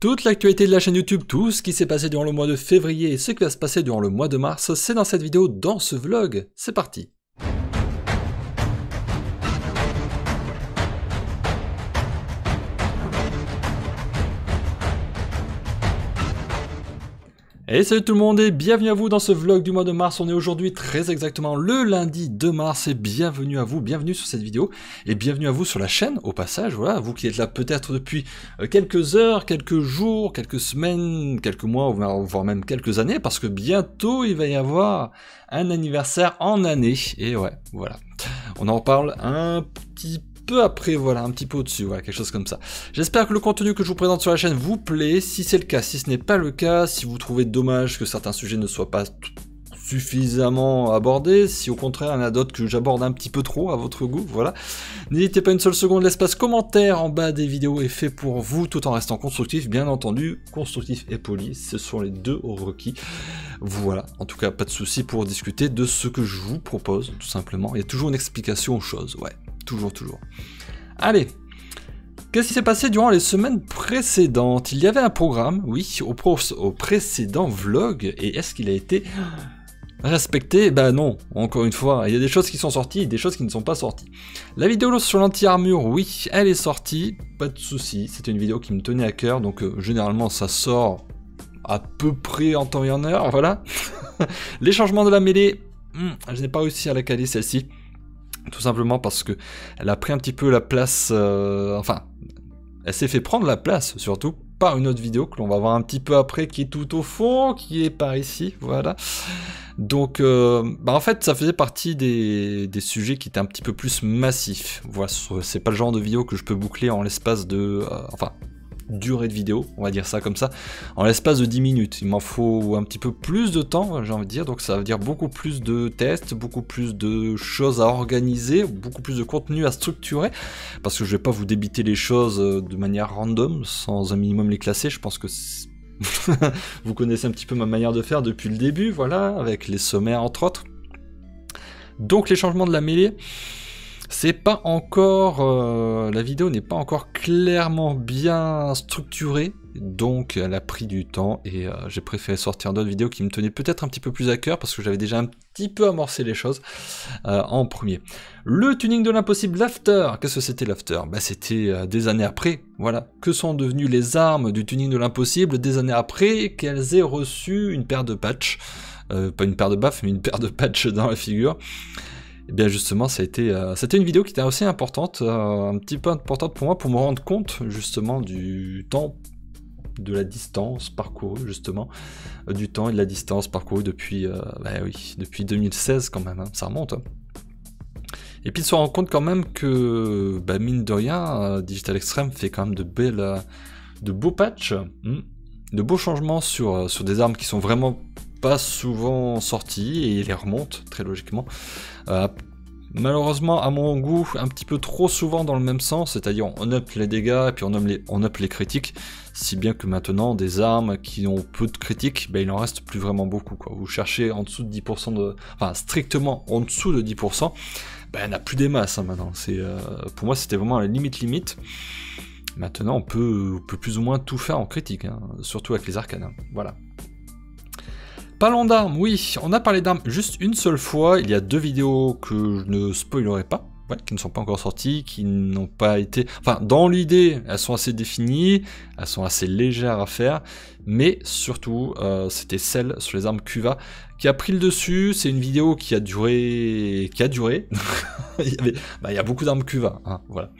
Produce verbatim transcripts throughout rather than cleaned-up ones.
Toute l'actualité de la chaîne YouTube, tout ce qui s'est passé durant le mois de février et ce qui va se passer durant le mois de mars, c'est dans cette vidéo, dans ce vlog. C'est parti! Et salut tout le monde et bienvenue à vous dans ce vlog du mois de mars. On est aujourd'hui très exactement le lundi deux mars et bienvenue à vous, bienvenue sur cette vidéo et bienvenue à vous sur la chaîne au passage, voilà, vous qui êtes là peut-être depuis quelques heures, quelques jours, quelques semaines, quelques mois, voire même quelques années, parce que bientôt il va y avoir un anniversaire en année, et ouais, voilà, on en parle un petit peu. Peu après, voilà, un petit peu au-dessus, voilà, quelque chose comme ça. J'espère que le contenu que je vous présente sur la chaîne vous plaît. Si c'est le cas, si ce n'est pas le cas, si vous trouvez dommage que certains sujets ne soient pas suffisamment abordés, si au contraire il y en a d'autres que j'aborde un petit peu trop à votre goût, voilà. N'hésitez pas une seule seconde, l'espace commentaire en bas des vidéos est fait pour vous, tout en restant constructif, bien entendu, constructif et poli, ce sont les deux requis. Voilà, en tout cas, pas de souci pour discuter de ce que je vous propose, tout simplement. Il y a toujours une explication aux choses, ouais. Toujours, toujours. Allez, qu'est-ce qui s'est passé durant les semaines précédentes? Il y avait un programme, oui, au, pro au précédent vlog, et est-ce qu'il a été respecté? Ben non, encore une fois, il y a des choses qui sont sorties et des choses qui ne sont pas sorties. La vidéo sur l'anti-armure, oui, elle est sortie, pas de souci. C'était une vidéo qui me tenait à cœur, donc euh, généralement ça sort à peu près en temps et en heure, voilà. Les changements de la mêlée, hmm, je n'ai pas réussi à la caler celle-ci. Tout simplement parce que elle a pris un petit peu la place, euh, enfin, elle s'est fait prendre la place surtout par une autre vidéo que l'on va voir un petit peu après qui est tout au fond, qui est par ici, voilà. Donc, euh, bah en fait, ça faisait partie des, des sujets qui étaient un petit peu plus massifs. Voilà, c'est pas le genre de vidéo que je peux boucler en l'espace de, euh, enfin, durée de vidéo, on va dire ça comme ça, en l'espace de dix minutes. Il m'en faut un petit peu plus de temps, j'ai envie de dire, donc ça veut dire beaucoup plus de tests, beaucoup plus de choses à organiser, beaucoup plus de contenu à structurer, parce que je vais pas vous débiter les choses de manière random, sans un minimum les classer, je pense que vous connaissez un petit peu ma manière de faire depuis le début, voilà, avec les sommaires entre autres. Donc les changements de la mêlée, c'est pas encore, euh, la vidéo n'est pas encore clairement bien structurée, donc elle a pris du temps et euh, j'ai préféré sortir d'autres vidéos qui me tenaient peut-être un petit peu plus à cœur parce que j'avais déjà un petit peu amorcé les choses euh, en premier. Le tuning de l'impossible, l'after, qu'est-ce que c'était l'after? Bah c'était euh, des années après, voilà. Que sont devenues les armes du tuning de l'impossible des années après qu'elles aient reçu une paire de patchs, euh, pas une paire de baffes mais une paire de patchs dans la figure? Et bien justement, ça a été, euh, c'était une vidéo qui était aussi importante, euh, un petit peu importante pour moi, pour me rendre compte justement du temps, de la distance parcourue justement, euh, du temps et de la distance parcourue depuis, euh, bah oui, depuis deux mille seize quand même, hein, ça remonte. Hein. Et puis de se rendre compte quand même que, bah, mine de rien, euh, Digital Extremes fait quand même de belles, euh, de beaux patchs, hein, de beaux changements sur, euh, sur des armes qui sont vraiment pas souvent sorti et il les remonte très logiquement, euh, malheureusement à mon goût un petit peu trop souvent dans le même sens, c'est à dire on up les dégâts et puis on up les, on up les critiques, si bien que maintenant des armes qui ont peu de critiques, ben, il en reste plus vraiment beaucoup quoi. Vous cherchez en dessous de dix pour cent de, enfin strictement en dessous de dix pour cent, ben, on n'a plus des masses hein, maintenant. C'est, euh, pour moi c'était vraiment la limite limite. Maintenant on peut, on peut plus ou moins tout faire en critique hein, surtout avec les arcanes hein. Voilà. Parlons d'armes, oui, on a parlé d'armes juste une seule fois, il y a deux vidéos que je ne spoilerai pas, ouais, qui ne sont pas encore sorties, qui n'ont pas été... Enfin, dans l'idée, elles sont assez définies, elles sont assez légères à faire, mais surtout, euh, c'était celle sur les armes Q V A qui a pris le dessus, c'est une vidéo qui a duré... qui a duré, il, y avait... bah, il y a beaucoup d'armes Q V A, hein, voilà.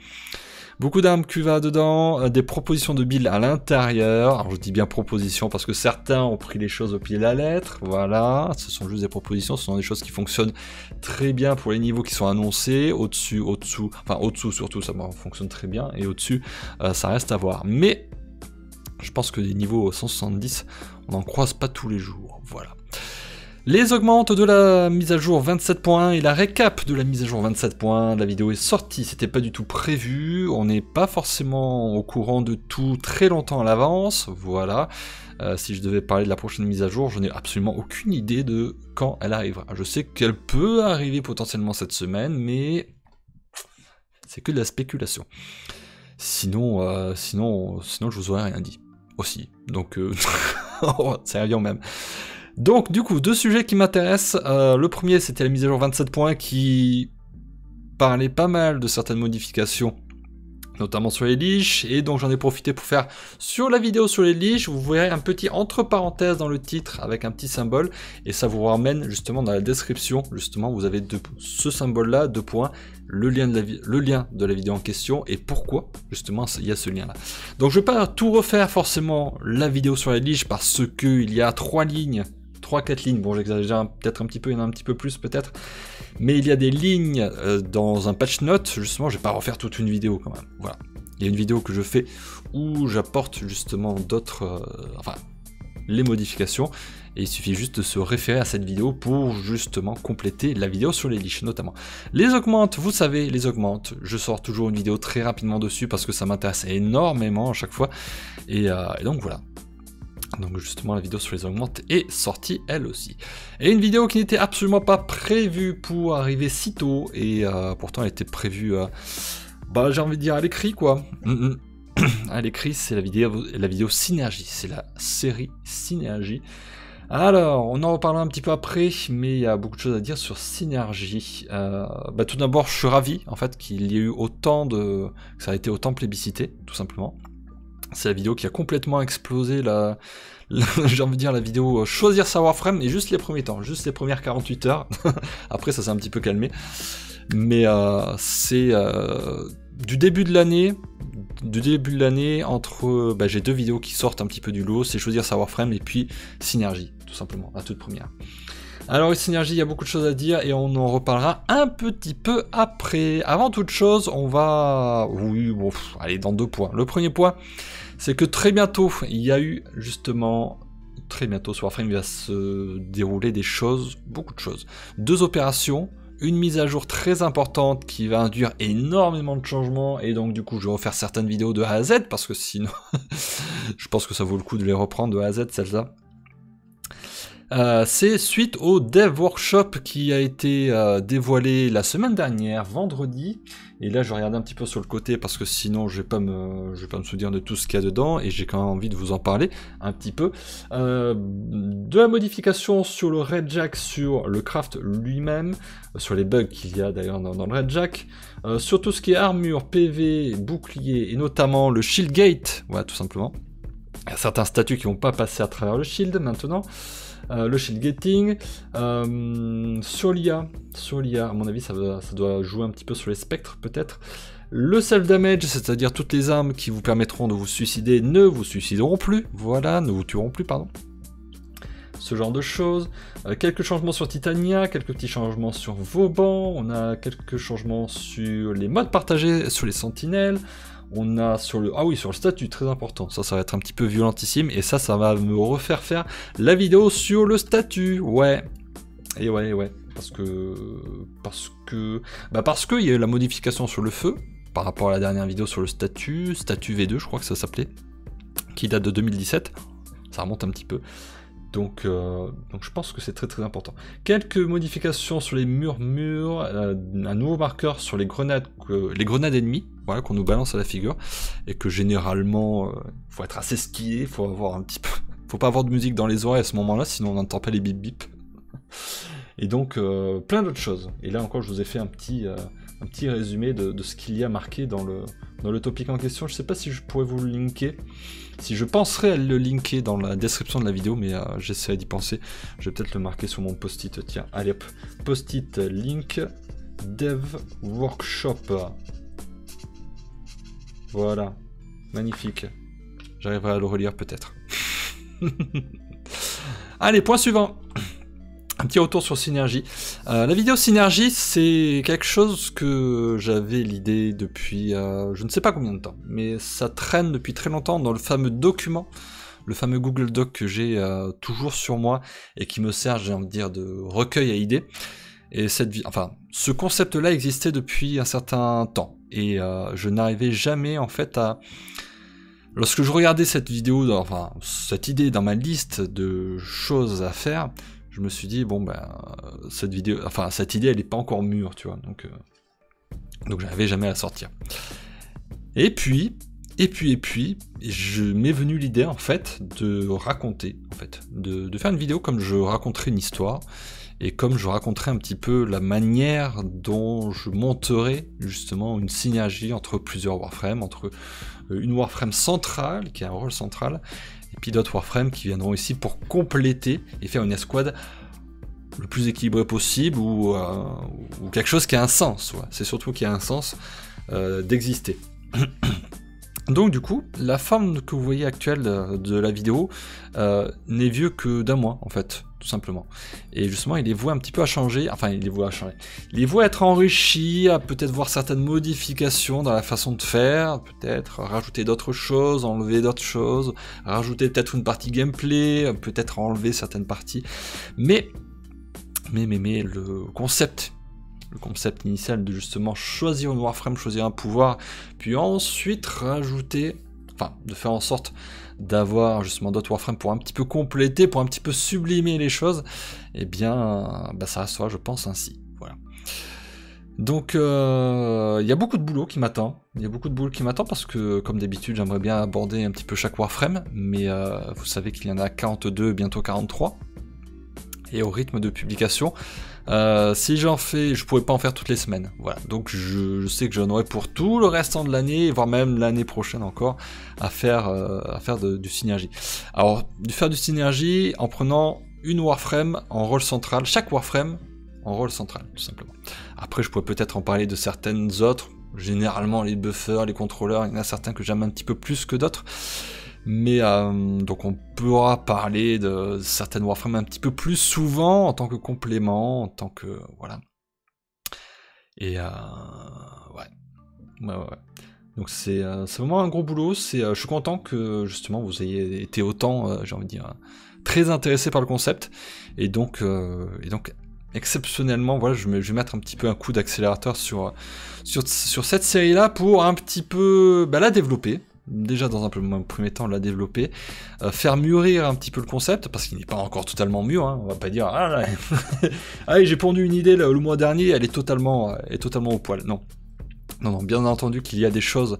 Beaucoup d'armes Q V A dedans, des propositions de build à l'intérieur. Alors je dis bien propositions parce que certains ont pris les choses au pied de la lettre. Voilà, ce sont juste des propositions, ce sont des choses qui fonctionnent très bien pour les niveaux qui sont annoncés. Au-dessus, au-dessous, enfin au-dessous surtout, ça fonctionne très bien. Et au-dessus, euh, ça reste à voir. Mais je pense que des niveaux cent soixante-dix, on n'en croise pas tous les jours. Voilà. Les augmentes de la mise à jour vingt-sept point un et la récap de la mise à jour vingt-sept point un, la vidéo est sortie, c'était pas du tout prévu, on n'est pas forcément au courant de tout très longtemps à l'avance, voilà. Euh, si je devais parler de la prochaine mise à jour, je n'ai absolument aucune idée de quand elle arrivera. Je sais qu'elle peut arriver potentiellement cette semaine, mais c'est que de la spéculation. Sinon, euh, sinon, sinon je vous aurais rien dit. aussi. Donc, euh... sérieux même. Donc, du coup, deux sujets qui m'intéressent. Euh, le premier, c'était la mise à jour vingt-sept point qui parlait pas mal de certaines modifications, notamment sur les leash, et donc j'en ai profité pour faire sur la vidéo sur les leash. Vous verrez un petit entre parenthèses dans le titre avec un petit symbole, et ça vous ramène justement dans la description. Justement, vous avez deux, ce symbole-là, deux points, le lien, de la, le lien de la vidéo en question, et pourquoi justement il y a ce lien-là. Donc je ne vais pas tout refaire forcément la vidéo sur les leash, parce qu'il y a trois lignes, trois, quatre lignes, bon j'exagère peut-être un petit peu, il y en a un petit peu plus peut-être, mais il y a des lignes euh, dans un patch note, justement, je vais pas refaire toute une vidéo quand même, voilà. Il y a une vidéo que je fais où j'apporte justement d'autres, euh, enfin, les modifications, et il suffit juste de se référer à cette vidéo pour justement compléter la vidéo sur les leash notamment. Les augmentes, vous savez, les augmentes, je sors toujours une vidéo très rapidement dessus parce que ça m'intéresse énormément à chaque fois, et, euh, et donc voilà. Donc justement la vidéo sur les augmentes est sortie elle aussi. Et une vidéo qui n'était absolument pas prévue pour arriver si tôt, et euh, pourtant elle était prévue, euh, bah j'ai envie de dire à l'écrit quoi. À l'écrit c'est la vidéo, la vidéo Synergie, c'est la série Synergie. Alors on en reparlera un petit peu après, mais il y a beaucoup de choses à dire sur Synergie. Euh, bah, tout d'abord je suis ravi en fait qu'il y ait eu autant de... que ça a été autant plébiscité tout simplement. C'est la vidéo qui a complètement explosé la, la j'ai envie de dire la vidéo choisir sa Warframe, et juste les premiers temps, juste les premières quarante-huit heures. Après ça s'est un petit peu calmé, mais euh, c'est euh, du début de l'année, du début de l'année entre bah, j'ai deux vidéos qui sortent un petit peu du lot, c'est choisir sa Warframe et puis Synergie tout simplement, la toute première. Alors Synergie, il y a beaucoup de choses à dire et on en reparlera un petit peu après. Avant toute chose, on va... Oui, bon, pff, allez, dans deux points. Le premier point, c'est que très bientôt, il y a eu justement... Très bientôt, sur Warframe, il va se dérouler des choses, beaucoup de choses. Deux opérations, une mise à jour très importante qui va induire énormément de changements, et donc du coup, je vais refaire certaines vidéos de A à Z, parce que sinon, je pense que ça vaut le coup de les reprendre de A à Z, celle-là. Euh, c'est suite au Dev Workshop qui a été euh, dévoilé la semaine dernière, vendredi. Et là, je regarde un petit peu sur le côté parce que sinon, je vais pas me, je vais pas me souvenir de tout ce qu'il y a dedans, et j'ai quand même envie de vous en parler un petit peu. Euh, de la modification sur le Redjack, sur le craft lui-même, sur les bugs qu'il y a d'ailleurs dans, dans le Redjack, euh, sur tout ce qui est armure, P V, bouclier, et notamment le Shield Gate, voilà, tout simplement. Il y a certains statuts qui vont pas passer à travers le shield maintenant. Euh, le shield gating, euh, sur l'I A, sur l'I A, à mon avis ça, ça doit jouer un petit peu sur les spectres peut-être. Le self-damage, c'est-à-dire toutes les armes qui vous permettront de vous suicider ne vous suicideront plus, voilà, ne vous tueront plus, pardon. Ce genre de choses. Euh, quelques changements sur Titania, quelques petits changements sur Vauban, on a quelques changements sur les modes partagés, sur les sentinelles. On a sur le... Ah oui, sur le statut, très important. Ça, ça va être un petit peu violentissime. Et ça, ça va me refaire faire la vidéo sur le statut. Ouais. Et ouais, ouais. Parce que... Parce que... Bah parce qu'il y a eu la modification sur le feu. Par rapport à la dernière vidéo sur le statut. Statut V deux, je crois que ça s'appelait. Qui date de deux mille dix-sept. Ça remonte un petit peu. Donc, euh, donc je pense que c'est très très important. Quelques modifications sur les murmures, euh, un nouveau marqueur sur les grenades, euh, les grenades ennemies, voilà, qu'on nous balance à la figure, et que généralement, euh, faut être assez skié, faut avoir un petit peu, faut pas avoir de musique dans les oreilles à ce moment-là, sinon on n'entend pas les bip bip. Et donc euh, plein d'autres choses. Et là encore, je vous ai fait un petit, euh, un petit résumé de, de ce qu'il y a marqué dans le, dans le topic en question. Je sais pas si je pourrais vous le linker. Si je penserais à le linker dans la description de la vidéo, mais euh, j'essaie d'y penser. Je vais peut-être le marquer sur mon post-it. Tiens, allez hop, post-it link Dev Workshop. Voilà, magnifique. J'arriverai à le relire peut-être. Allez, point suivant. Un petit retour sur Synergie. Euh, la vidéo Synergie, c'est quelque chose que j'avais l'idée depuis euh, je ne sais pas combien de temps, mais ça traîne depuis très longtemps dans le fameux document, le fameux Google Doc que j'ai euh, toujours sur moi et qui me sert, j'ai envie de dire, de recueil à idées. Et cette, enfin, ce concept-là existait depuis un certain temps et euh, je n'arrivais jamais en fait à... Lorsque je regardais cette vidéo, dans, enfin cette idée dans ma liste de choses à faire, je me suis dit, bon, ben, cette vidéo, enfin, cette idée, elle n'est pas encore mûre, tu vois, donc, euh, donc j'arrivais jamais à la sortir. Et puis, Et puis, et puis, je m'est venue l'idée, en fait, de raconter, en fait, de, de faire une vidéo comme je raconterais une histoire, et comme je raconterais un petit peu la manière dont je monterais, justement, une synergie entre plusieurs Warframes, entre une Warframe centrale, qui a un rôle central, et puis d'autres Warframes qui viendront ici pour compléter et faire une escouade le plus équilibrée possible, ou, euh, ou quelque chose qui a un sens, ouais. C'est surtout qui a un sens euh, d'exister. Donc du coup, la forme que vous voyez actuelle de, de la vidéo euh, n'est vieux que d'un mois en fait, tout simplement. Et justement, il est voué un petit peu à changer, enfin il est voué à changer. Il est voué à être enrichi, à peut-être voir certaines modifications dans la façon de faire, peut-être rajouter d'autres choses, enlever d'autres choses, rajouter peut-être une partie gameplay, peut-être enlever certaines parties. Mais, mais, mais, mais, le concept... Le concept initial de justement choisir une Warframe, choisir un pouvoir, puis ensuite rajouter, enfin de faire en sorte d'avoir justement d'autres Warframes pour un petit peu compléter, pour un petit peu sublimer les choses, et eh bien bah ça sera, je pense, ainsi. Voilà. Donc il euh, y a beaucoup de boulot qui m'attend, il y a beaucoup de boulot qui m'attend parce que comme d'habitude j'aimerais bien aborder un petit peu chaque Warframe, mais euh, vous savez qu'il y en a quarante-deux, bientôt quarante-trois, et au rythme de publication. Euh, si j'en fais, je pourrais pas en faire toutes les semaines, voilà, donc je, je sais que j'en aurai pour tout le restant de l'année, voire même l'année prochaine encore, à faire, euh, à faire de, du synergie. Alors, de faire du synergie en prenant une Warframe en rôle central, chaque Warframe en rôle central, tout simplement. Après, je pourrais peut-être en parler de certaines autres, généralement les buffers, les contrôleurs, il y en a certains que j'aime un petit peu plus que d'autres. Mais euh, donc on pourra parler de certaines Warframes un petit peu plus souvent en tant que complément, en tant que... Voilà. Et euh, ouais. Ouais, ouais, ouais. Donc c'est euh, vraiment un gros boulot. C'est, euh, je suis content que justement vous ayez été autant, euh, j'ai envie de dire, euh, très intéressé par le concept. Et donc, euh, et donc exceptionnellement, voilà, je vais mettre un petit peu un coup d'accélérateur sur, sur, sur cette série-là pour un petit peu bah, la développer. Déjà dans un premier temps la développer, euh, faire mûrir un petit peu le concept, parce qu'il n'est pas encore totalement mûr, hein, on va pas dire ah là, ah, j'ai pondu une idée le, le mois dernier, elle est totalement, elle est totalement au poil. Non. Non, non, bien entendu qu'il y a des choses,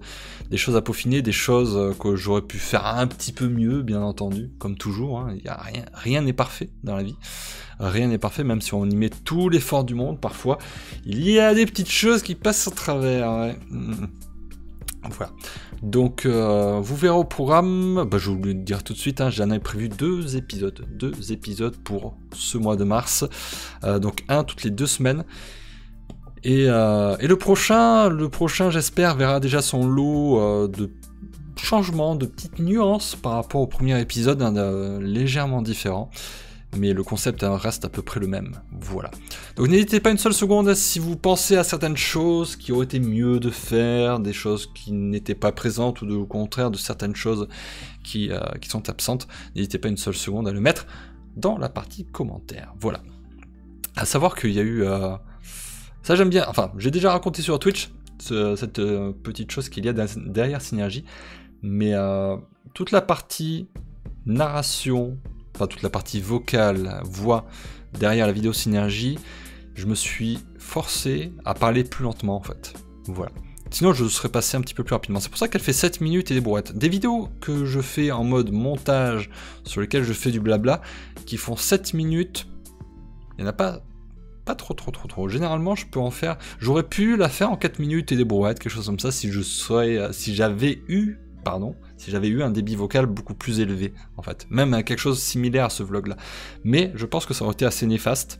des choses à peaufiner, des choses que j'aurais pu faire un petit peu mieux, bien entendu, comme toujours, hein, y a rien, rien n'est parfait dans la vie, rien n'est parfait, même si on y met tout l'effort du monde, parfois, il y a des petites choses qui passent à travers, ouais. Mmh. Voilà, donc euh, vous verrez au programme, bah, je vais vous le dire tout de suite, hein, j'en ai prévu deux épisodes, deux épisodes pour ce mois de mars, euh, donc un toutes les deux semaines, et, euh, et le prochain, le prochain j'espère verra déjà son lot euh, de changements, de petites nuances par rapport au premier épisode, hein, euh, légèrement différent. Mais le concept reste à peu près le même, voilà. Donc n'hésitez pas une seule seconde si vous pensez à certaines choses qui auraient été mieux de faire, des choses qui n'étaient pas présentes, ou de, au contraire de certaines choses qui, euh, qui sont absentes, n'hésitez pas une seule seconde à le mettre dans la partie commentaire, voilà. À savoir qu'il y a eu... Euh... Ça j'aime bien, enfin j'ai déjà raconté sur Twitch, ce, cette euh, petite chose qu'il y a derrière Synergie, mais euh, toute la partie narration... Enfin, toute la partie vocale, voix derrière la vidéo synergie, je me suis forcé à parler plus lentement en fait. Voilà. Sinon, je serais passé un petit peu plus rapidement. C'est pour ça qu'elle fait sept minutes et des brouettes. Des vidéos que je fais en mode montage, sur lesquelles je fais du blabla, qui font sept minutes, il n'y en a pas, pas trop, trop, trop, trop. Généralement, je peux en faire. J'aurais pu la faire en quatre minutes et des brouettes, quelque chose comme ça, si je serais, si j'avais eu. Pardon, si j'avais eu un débit vocal beaucoup plus élevé, en fait. Même quelque chose de similaire à ce vlog-là. Mais je pense que ça aurait été assez néfaste.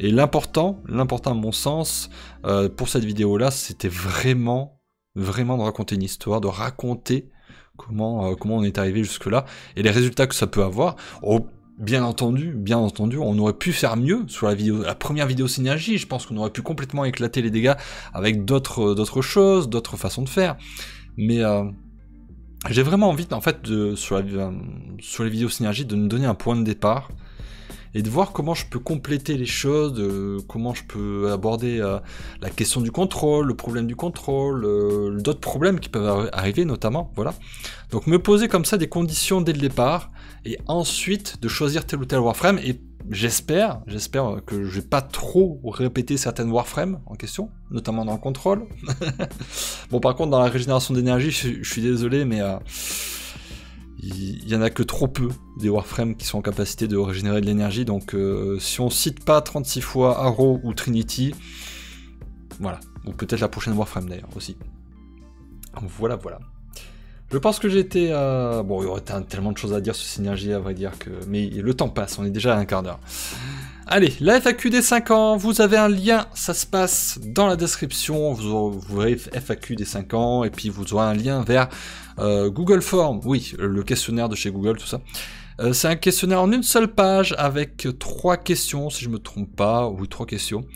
Et l'important, l'important à mon sens, euh, pour cette vidéo-là, c'était vraiment, vraiment de raconter une histoire, de raconter comment, euh, comment on est arrivé jusque-là, et les résultats que ça peut avoir. Oh, bien entendu, bien entendu, on aurait pu faire mieux sur la vidéo, la première vidéo synergie. Je pense qu'on aurait pu complètement éclater les dégâts avec d'autres, d'autres choses, d'autres façons de faire. Mais... Euh, j'ai vraiment envie, en fait, de, sur, la, sur les vidéos synergie, de nous donner un point de départ et de voir comment je peux compléter les choses, euh, comment je peux aborder euh, la question du contrôle, le problème du contrôle, euh, d'autres problèmes qui peuvent arriver notamment, voilà. Donc me poser comme ça des conditions dès le départ, et ensuite de choisir tel ou tel Warframe, et j'espère, j'espère que je vais pas trop répéter certaines Warframes en question, notamment dans le contrôle. Bon, par contre, dans la régénération d'énergie, je, je suis désolé, mais euh, il y en a que trop peu des Warframes qui sont en capacité de régénérer de l'énergie. Donc euh, si on cite pas trente-six fois Arrow ou Trinity, voilà, ou peut-être la prochaine Warframe d'ailleurs aussi. Voilà, voilà. Je pense que j'étais... Euh... Bon, il y aurait tellement de choses à dire sur Synergie, à vrai dire que... Mais le temps passe, on est déjà à un quart d'heure. Allez, la F A Q des cinq ans, vous avez un lien, ça se passe dans la description, vous aurez, vous aurez F A Q des cinq ans, et puis vous aurez un lien vers euh, Google Form, oui, le questionnaire de chez Google, tout ça. Euh, c'est un questionnaire en une seule page, avec trois questions, si je ne me trompe pas, oui, trois questions.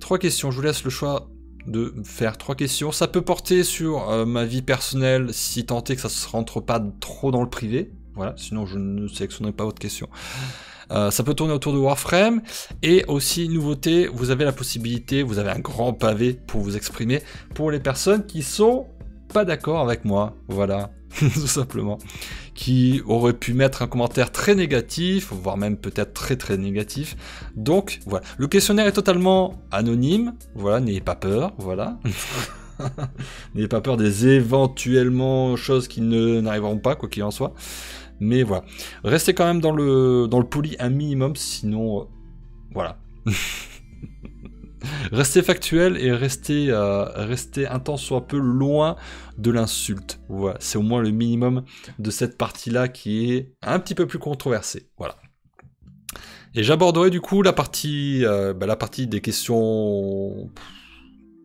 Trois questions, je vous laisse le choix... de faire trois questions. Ça peut porter sur euh, ma vie personnelle, si tant est que ça se rentre pas trop dans le privé. Voilà, sinon je ne sélectionnerai pas votre question. Euh, ça peut tourner autour de Warframe. Et aussi, nouveauté, vous avez la possibilité, vous avez un grand pavé pour vous exprimer pour les personnes qui sont pas d'accord avec moi. Voilà, tout simplement. Qui auraient pu mettre un commentaire très négatif, voire même peut-être très très négatif. Donc voilà, le questionnaire est totalement anonyme, voilà, n'ayez pas peur, voilà. N'ayez pas peur des éventuellement choses qui ne n'arriveront pas, quoi qu'il en soit. Mais voilà, restez quand même dans le, dans le poli un minimum, sinon, euh, voilà. Restez factuel et restez, euh, restez un temps soit peu loin de l'insulte. Voilà, c'est au moins le minimum de cette partie-là qui est un petit peu plus controversée. Voilà. Et j'aborderai du coup la partie, euh, bah, la partie des questions...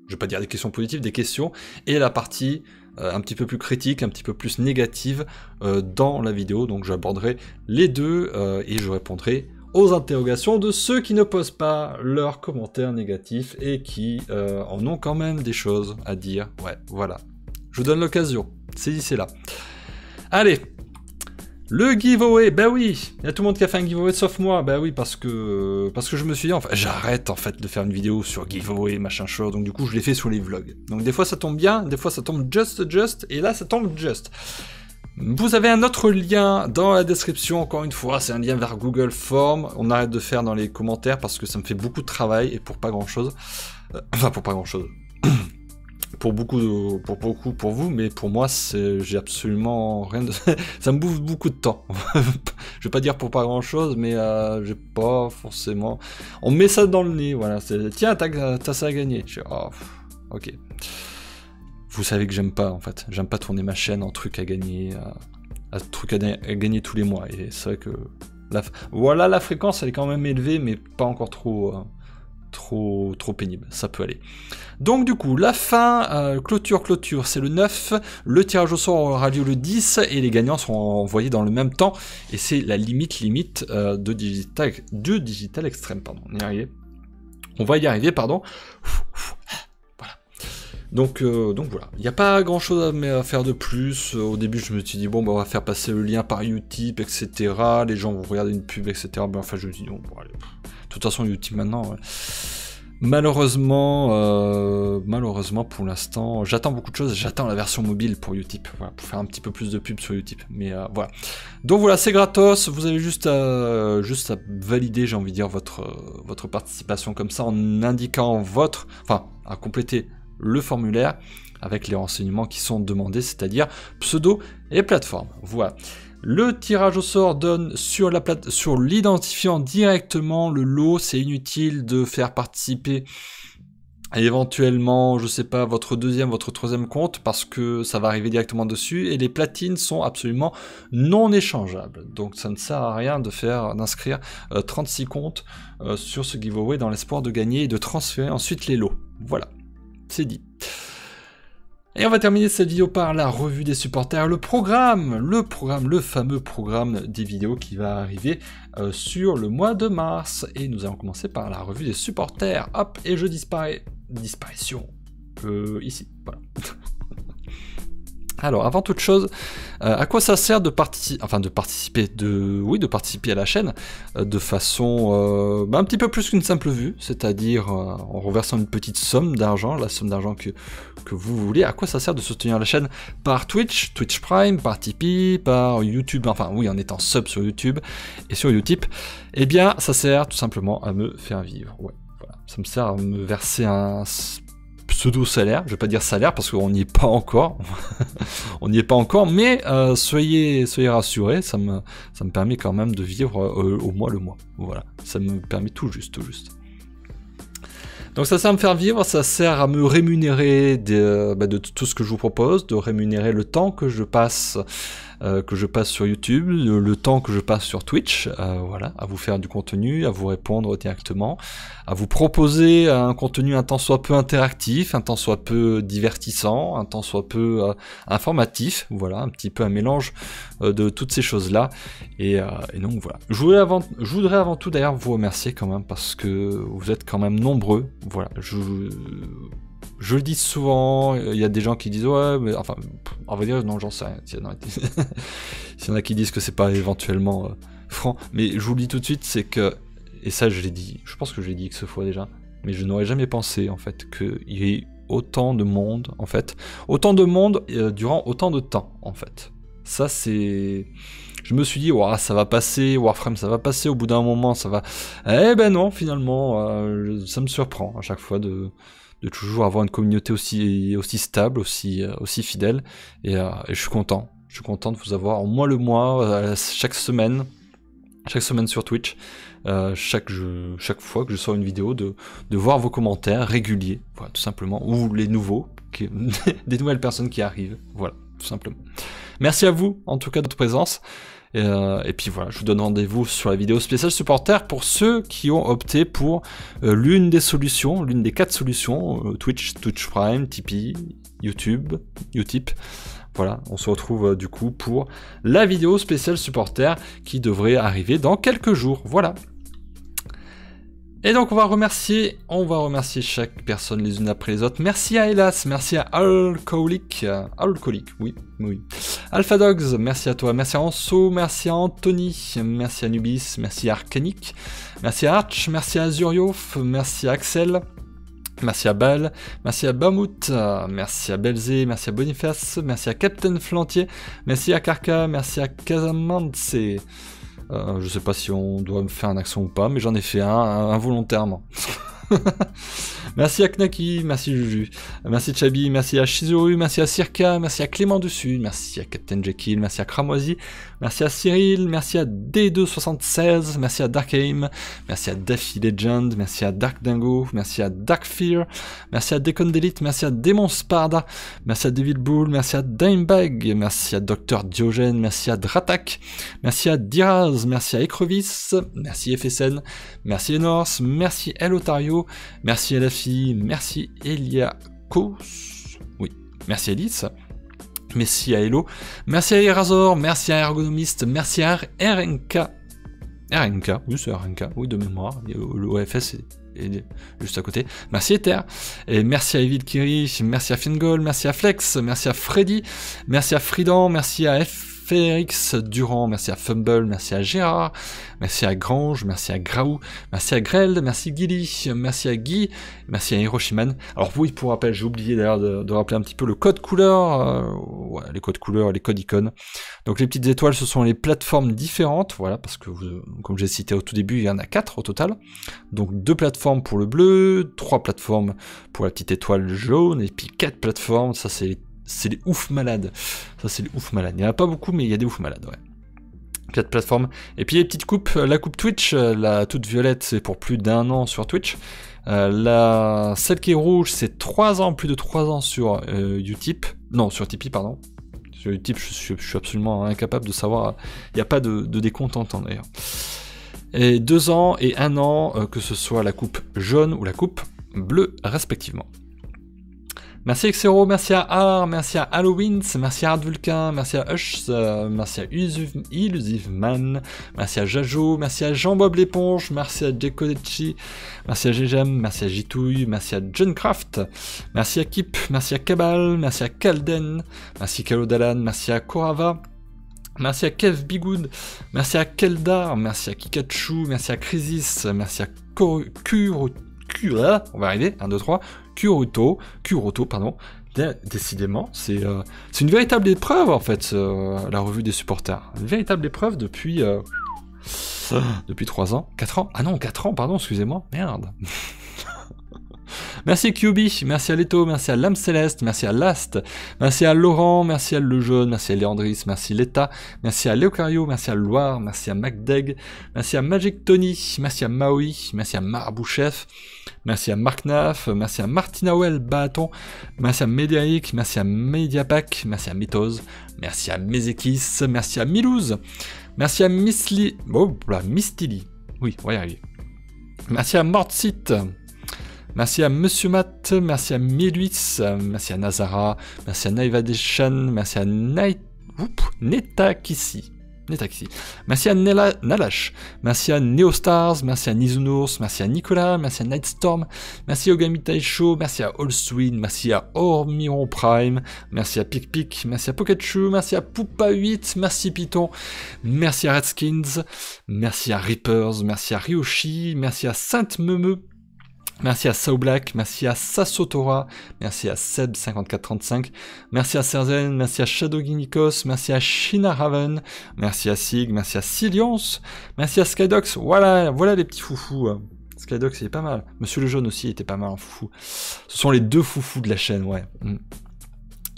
Je ne vais pas dire des questions positives, des questions. Et la partie euh, un petit peu plus critique, un petit peu plus négative euh, dans la vidéo. Donc j'aborderai les deux euh, et je répondrai... aux interrogations de ceux qui ne posent pas leurs commentaires négatifs et qui euh, en ont quand même des choses à dire. Ouais, voilà. Je vous donne l'occasion. Saisissez-la. Allez. Le giveaway. Bah oui. Il y a tout le monde qui a fait un giveaway sauf moi. Bah oui, parce que parce que je me suis dit, en fait, j'arrête en fait de faire une vidéo sur giveaway, machin chose. Donc du coup, je l'ai fait sur les vlogs. Donc des fois, ça tombe bien. Des fois, ça tombe just, just. Et là, ça tombe just. Vous avez un autre lien dans la description, encore une fois, c'est un lien vers Google Form. On arrête de faire dans les commentaires parce que ça me fait beaucoup de travail et pour pas grand chose. Euh, enfin, pour pas grand chose. pour beaucoup, de, pour beaucoup pour vous, mais pour moi, j'ai absolument rien de... ça me bouffe beaucoup de temps. Je vais pas dire pour pas grand chose, mais euh, j'ai pas forcément... On met ça dans le nez, voilà. Tiens, t'as ça à gagner. Je... Oh, ok. Vous savez que j'aime pas, en fait. J'aime pas tourner ma chaîne en truc à gagner, à, à truc à, à gagner tous les mois. Et c'est vrai que... La, voilà, la fréquence, elle est quand même élevée, mais pas encore trop... Euh, trop, trop pénible. Ça peut aller. Donc, du coup, la fin, euh, clôture, clôture, c'est le neuf. Le tirage au sort aura lieu le dix, et les gagnants seront envoyés dans le même temps. Et c'est la limite, limite euh, de, digital, de Digital Extreme, pardon. On y arrive. On va y arriver, pardon. Ouf, ouf. Donc, euh, donc voilà, il n'y a pas grand chose à, à faire de plus. Au début je me suis dit bon bah on va faire passer le lien par Utip, etc, les gens vont regarder une pub, etc, ben, enfin je me suis dit bon, bon allez, de toute façon Utip maintenant, ouais. Malheureusement, euh, malheureusement pour l'instant, j'attends beaucoup de choses, j'attends la version mobile pour Utip, voilà, pour faire un petit peu plus de pub sur Utip, mais euh, voilà. Donc voilà, c'est gratos, vous avez juste à, juste à valider, j'ai envie de dire, votre, votre participation comme ça, en indiquant votre, enfin, à compléter le formulaire avec les renseignements qui sont demandés, c'est-à-dire pseudo et plateforme. Voilà. Le tirage au sort donne sur la plate- sur l'identifiant directement le lot. C'est inutile de faire participer éventuellement, je sais pas, votre deuxième, votre troisième compte, parce que ça va arriver directement dessus, et les platines sont absolument non échangeables. Donc ça ne sert à rien de faire, d'inscrire euh, trente-six comptes euh, sur ce giveaway dans l'espoir de gagner et de transférer ensuite les lots. Voilà. C'est dit. Et on va terminer cette vidéo par la revue des supporters, le programme, le programme, le fameux programme des vidéos qui va arriver euh, sur le mois de mars. Et nous allons commencer par la revue des supporters. Hop, et je disparais. Disparition. Euh, ici, voilà. Alors, avant toute chose, euh, à quoi ça sert de participer, enfin de participer, de oui, de participer à la chaîne euh, de façon euh, bah, un petit peu plus qu'une simple vue, c'est-à-dire euh, en reversant une petite somme d'argent, la somme d'argent que que vous voulez. À quoi ça sert de soutenir la chaîne par Twitch, Twitch Prime, par Tipeee, par YouTube, enfin oui, en étant sub sur YouTube et sur Utip. Eh bien, ça sert tout simplement à me faire vivre. Ouais, voilà, ça me sert à me verser un pseudo-salaire, je vais pas dire salaire parce qu'on n'y est pas encore, on n'y est pas encore, mais euh, soyez, soyez rassurés, ça me, ça me permet quand même de vivre euh, au mois le mois, voilà, ça me permet tout juste, tout juste. Donc ça sert à me faire vivre, ça sert à me rémunérer de, bah, de tout ce que je vous propose, de rémunérer le temps que je passe, euh, que je passe sur YouTube, le, le temps que je passe sur Twitch, euh, voilà, à vous faire du contenu, à vous répondre directement, à vous proposer un contenu un tant soit peu interactif, un tant soit peu divertissant, un tant soit peu euh, informatif, voilà, un petit peu un mélange euh, de toutes ces choses-là. Et, euh, et donc voilà. Je voudrais avant, je voudrais avant tout d'ailleurs vous remercier quand même parce que vous êtes quand même nombreux. Voilà, je, je le dis souvent, il y a des gens qui disent ouais, mais enfin, on va dire non, j'en sais rien. S'il y en a qui disent que c'est pas éventuellement euh, franc, mais je vous le dis tout de suite, c'est que, et ça je l'ai dit, je pense que je l'ai dit X fois déjà, mais je n'aurais jamais pensé en fait qu'il y ait autant de monde, en fait, autant de monde euh, durant autant de temps, en fait. Ça c'est. Je me suis dit, ouais, ça va passer, Warframe ça va passer, au bout d'un moment ça va... Eh ben non, finalement, euh, ça me surprend à chaque fois de, de toujours avoir une communauté aussi, aussi stable, aussi, aussi fidèle, et, euh, et je suis content. Je suis content de vous avoir au mois le mois, euh, chaque semaine, chaque semaine sur Twitch, euh, chaque, jeu, chaque fois que je sors une vidéo, de, de voir vos commentaires réguliers, voilà, tout simplement, ou les nouveaux, qui, des nouvelles personnes qui arrivent, voilà, tout simplement. Merci à vous, en tout cas, de votre présence. Et, euh, et puis voilà, je vous donne rendez-vous sur la vidéo spéciale supporter pour ceux qui ont opté pour euh, l'une des solutions, l'une des quatre solutions, euh, Twitch, Twitch Prime, Tipeee, YouTube, Utip. Voilà, on se retrouve euh, du coup pour la vidéo spéciale supporter qui devrait arriver dans quelques jours. Voilà. Et donc on va remercier, on va remercier chaque personne les unes après les autres. Merci à Hélas, merci à Alcoolic, euh, Alcoolic, oui, oui. Alpha Dogs, merci à toi, merci à Anso, merci à Anthony, merci à Nubis, merci à Arcanic, merci à Arch, merci à Azuriof, merci à Axel, merci à Bal, merci à Bamout, euh, merci à Belzé, merci à Boniface, merci à Captain Flantier, merci à Karka, merci à Casamance. Euh, je sais pas si on doit me faire un accent ou pas, mais j'en ai fait un, un involontairement. Merci à Knaki, merci Juju, merci Chabi, merci à Shizuru, merci à Circa, merci à Clément Dessus, merci à Captain Jekyll, merci à Cramoisi, merci à Cyril, merci à D deux soixante-seize, merci à Dark Aim, merci à Daffy Legend, merci à Dark Dingo, merci à Dark Fear, merci à Decon Delete, merci à Démon Sparda, merci à Devil Bull, merci à Dimebag, merci à Docteur Diogène, merci à Dratak, merci à Diraz, merci à Ecrevis, merci F S N, merci Enorce, merci El Otario, merci à la fille, merci Eliakos, oui, merci Alice, merci à Hello, merci à Erasor, merci à Ergonomiste, merci à R N K, R N K, oui c'est R N K, oui de mémoire, l'O F S est juste à côté, merci Ether, et merci à Evil Kiri, merci à Fingol, merci à Flex, merci à Freddy, merci à Fridan, merci à F. Félix Durand, merci à Fumble, merci à Gérard, merci à Grange, merci à Graou, merci à Grel, merci Gilly, merci à Guy, merci à Hiroshiman. Alors oui, pour rappel, j'ai oublié d'ailleurs de, de rappeler un petit peu le code couleur, euh, ouais, les codes couleurs et les codes icônes. Donc les petites étoiles, ce sont les plateformes différentes, voilà, parce que vous, comme j'ai cité au tout début, il y en a quatre au total. Donc deux plateformes pour le bleu, trois plateformes pour la petite étoile jaune, et puis quatre plateformes, ça c'est les C'est les ouf malades. Ça, c'est les ouf malades. Il n'y en a pas beaucoup, mais il y a des ouf malades, ouais. Quatre plateformes. Et puis, les petites coupes. La coupe Twitch, la toute violette, c'est pour plus d'un an sur Twitch. Euh, la... Celle qui est rouge, c'est trois ans, plus de trois ans sur euh, Utip. Non, sur Tipeee, pardon. Sur Utip, je, je, je suis absolument incapable de savoir. Il n'y a pas de, de décompte en temps, d'ailleurs. Et deux ans et un an, euh, que ce soit la coupe jaune ou la coupe bleue, respectivement. Merci Xero, merci à Ar, merci à Halloween, merci à Ardvulcain, merci à Hush, euh, merci à Illusive Man, merci à Jajo, merci à Jean-Bob l'éponge, merci à Jekodechi, merci à G G M, merci à Jitouille, merci à Juncraft, merci à Kip, merci à Cabal, merci à Kalden, merci Kalodalan, merci à Korava. Merci à Kev Bigood, merci à Keldar, merci à Kikachu, merci à Crisis, merci à Kurota, on va arriver, un, deux, trois, Kuroto, Kuroto, pardon, décidément, c'est euh, une véritable épreuve en fait, euh, la revue des supporters, une véritable épreuve depuis, euh, depuis trois ans, quatre ans, ah non, quatre ans, pardon, excusez-moi, merde. Merci à Q B, merci à Leto, merci à L'Âme Céleste, merci à Last, merci à Laurent, merci à Lejeune, merci à Léandris, merci à Leta, merci à Léocario, merci à Loire, merci à MacDeg, merci à Magic Tony, merci à Maui, merci à Marbouchef, merci à Marc Naf, merci à Martinawell Bâton, merci à Médiaïque, merci à Mediapack, merci à Mythos, merci à Mezekis, merci à Milouz, merci à Misli, oh là, Mistili, oui, on va y arriver. Merci à Mordsit. Merci à Monsieur Matt, merci à Miluis, merci à Nazara, merci à Naïva Deshan, merci à Night... Netakissi. Netakissi. Merci à Nela... Nalash, merci à Neostars, merci à Nizunours, merci à Nicolas, merci à Nightstorm, merci à Ogami Taisho, merci à Allswin, merci à Ormiron Prime, merci à PicPic, merci à Pikachu, merci à Poupa huit, merci Python, merci à Redskins, merci à Reapers, merci à Ryoshi, merci à Sainte Memeu. Merci à Sao Black, merci à Sasotora, merci à Seb cinquante-quatre trente-cinq, merci à Serzen, merci à Shadow Guinicos, merci à Shina Raven, merci à Sig, merci à Silions, merci à Skydox, voilà, voilà les petits foufous. Skydox il est pas mal. Monsieur le Jaune aussi était pas mal en foufou. Ce sont les deux foufous de la chaîne, ouais. Mm.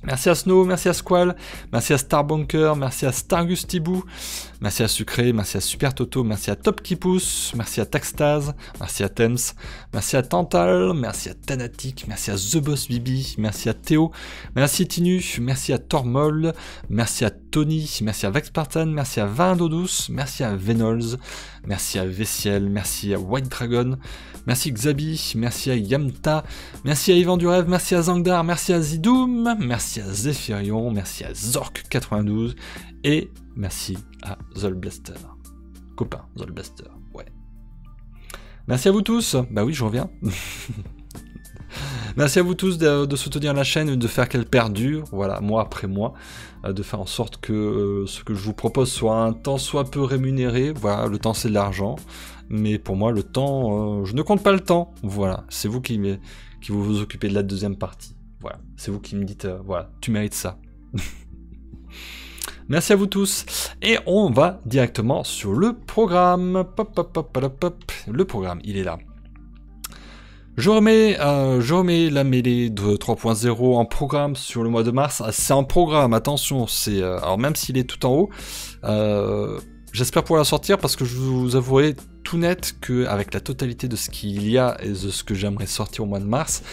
Merci à Snow, merci à Squall, merci à Starbunker, merci à Stargus Tibou, merci à Sucré, merci à Super Toto, merci à Top qui pousse, merci à Taxtase, merci à Thames, merci à Tantal, merci à Thanatic, merci à The Boss Bibi, merci à Théo, merci à Tinu, merci à Tormol, merci à Tony, merci à Vaxpartan, merci à Vindodouce, merci à Venols, merci à Vessiel, merci à White Dragon, merci Xabi, merci à Yamta, merci à Yvan Durev, merci à Zangdar, merci à Zidoum, merci à Zephyrion, merci à Zork quatre-vingt-douze et merci à Zolblaster. Copain, Zolblaster, ouais. Merci à vous tous, bah oui, je reviens. Merci à vous tous de, de soutenir la chaîne et de faire qu'elle perdure, voilà, mois après mois, de faire en sorte que euh, ce que je vous propose soit un temps soit peu rémunéré, voilà, le temps c'est de l'argent, mais pour moi le temps, euh, je ne compte pas le temps, voilà, c'est vous qui, qui vous, vous occupez de la deuxième partie, voilà, c'est vous qui me dites, euh, voilà, tu mérites ça. Merci à vous tous, et on va directement sur le programme, pop, pop, pop, pop, pop. Le programme, il est là. Je remets, euh, je remets la mêlée de trois point zéro en programme sur le mois de mars. C'est en programme, attention, c'est euh, alors même s'il est tout en haut, euh, j'espère pouvoir la sortir parce que je vous avouerai tout net qu'avec la totalité de ce qu'il y a et de ce que j'aimerais sortir au mois de mars,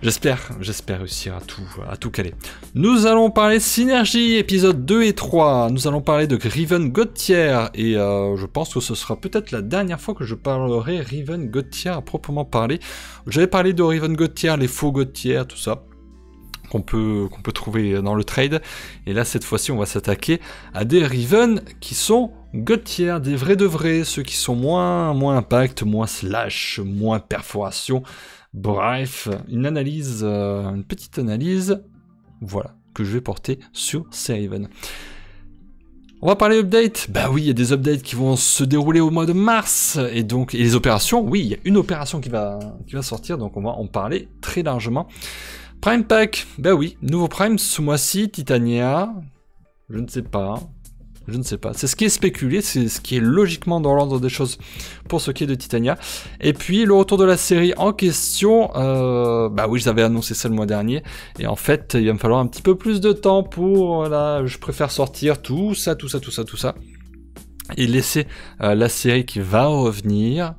j'espère, j'espère réussir à tout, à tout caler. Nous allons parler Synergie, épisodes deux et trois. Nous allons parler de Riven Gauthier. Et euh, je pense que ce sera peut-être la dernière fois que je parlerai Riven Gauthier à proprement parler. J'avais parlé de Riven Gauthier, les faux Gauthier, tout ça. qu'on peut, qu'on peut trouver dans le trade. Et là, cette fois-ci, on va s'attaquer à des Riven qui sont Gauthier, des vrais de vrais, ceux qui sont moins, moins impact, moins slash, moins perforation. Bref, une analyse, euh, une petite analyse, voilà, que je vais porter sur ces Riven. On va parler update. Bah oui, il y a des updates qui vont se dérouler au mois de mars. Et donc, et les opérations, oui, il y a une opération qui va, qui va sortir, donc on va en parler très largement. Prime Pack, bah oui, nouveau Prime ce mois-ci, Titania, je ne sais pas, je ne sais pas, c'est ce qui est spéculé, c'est ce qui est logiquement dans l'ordre des choses pour ce qui est de Titania, et puis le retour de la série en question, euh, bah oui, j'avais annoncé ça le mois dernier, et en fait, il va me falloir un petit peu plus de temps pour, là, je préfère sortir tout ça, tout ça, tout ça, tout ça, et laisser euh, la série qui va revenir,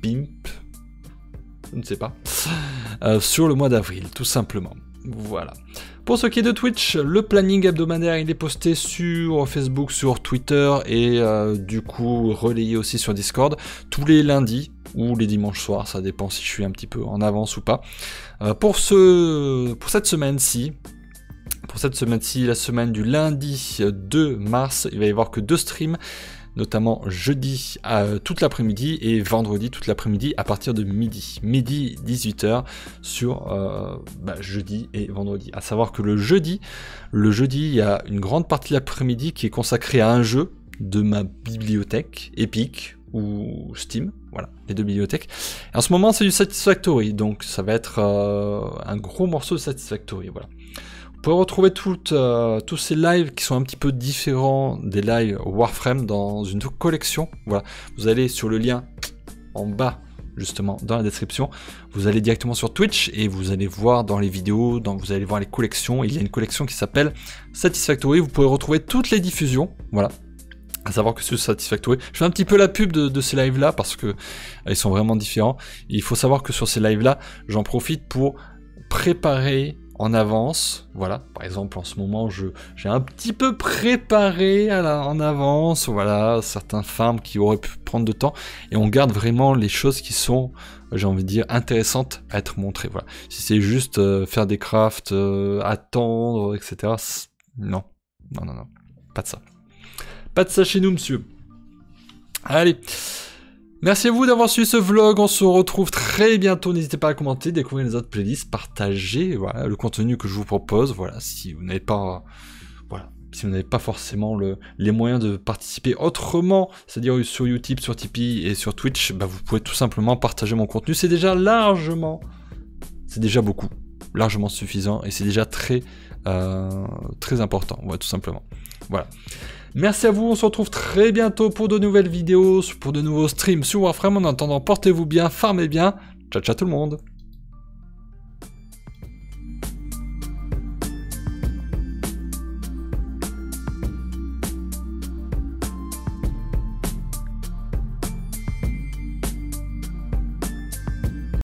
Pimp, je ne sais pas, euh, sur le mois d'avril, tout simplement. Voilà. Pour ce qui est de Twitch, le planning hebdomadaire il est posté sur Facebook, sur Twitter et euh, du coup relayé aussi sur Discord tous les lundis ou les dimanches soirs, ça dépend si je suis un petit peu en avance ou pas. Euh, pour, ce, pour cette semaine-ci, pour cette semaine-ci, la semaine du lundi deux mars, il va y avoir que deux streams, notamment jeudi euh, toute l'après-midi et vendredi toute l'après-midi à partir de midi. Midi dix-huit heures sur euh, bah, jeudi et vendredi. À savoir que le jeudi, le jeudi, il y a une grande partie de l'après-midi qui est consacrée à un jeu de ma bibliothèque, Epic ou Steam. Voilà, les deux bibliothèques. Et en ce moment, c'est du Satisfactory, donc ça va être euh, un gros morceau de Satisfactory, voilà. Vous pouvez retrouver toutes, euh, tous ces lives qui sont un petit peu différents des lives Warframe dans une collection. Voilà, vous allez sur le lien en bas, justement, dans la description. Vous allez directement sur Twitch et vous allez voir dans les vidéos, dans, vous allez voir les collections. Il y a une collection qui s'appelle Satisfactory. Vous pouvez retrouver toutes les diffusions. Voilà. À savoir que ce Satisfactory, je fais un petit peu la pub de, de ces lives-là parce que euh, ils sont vraiment différents. Et il faut savoir que sur ces lives-là, j'en profite pour préparer en avance, voilà, par exemple en ce moment je j'ai un petit peu préparé à la, en avance, voilà, certains farms qui auraient pu prendre de temps, et on garde vraiment les choses qui sont, j'ai envie de dire, intéressantes à être montrées, voilà. Si c'est juste euh, faire des crafts, euh, attendre, et cetera, non, non, non, non, pas de ça. Pas de ça chez nous, monsieur. Allez. Merci à vous d'avoir suivi ce vlog, on se retrouve très bientôt, n'hésitez pas à commenter, découvrir les autres playlists, partager voilà, le contenu que je vous propose, voilà, si vous n'avez pas, voilà, si vous n'avez pas forcément le, les moyens de participer autrement, c'est-à-dire sur Utip, sur Tipeee et sur Twitch, bah vous pouvez tout simplement partager mon contenu, c'est déjà largement, c'est déjà beaucoup, largement suffisant et c'est déjà très, euh, très important, ouais, tout simplement, voilà. Merci à vous, on se retrouve très bientôt pour de nouvelles vidéos, pour de nouveaux streams sur Warframe. En attendant, portez-vous bien, farmez bien. Ciao, ciao tout le monde.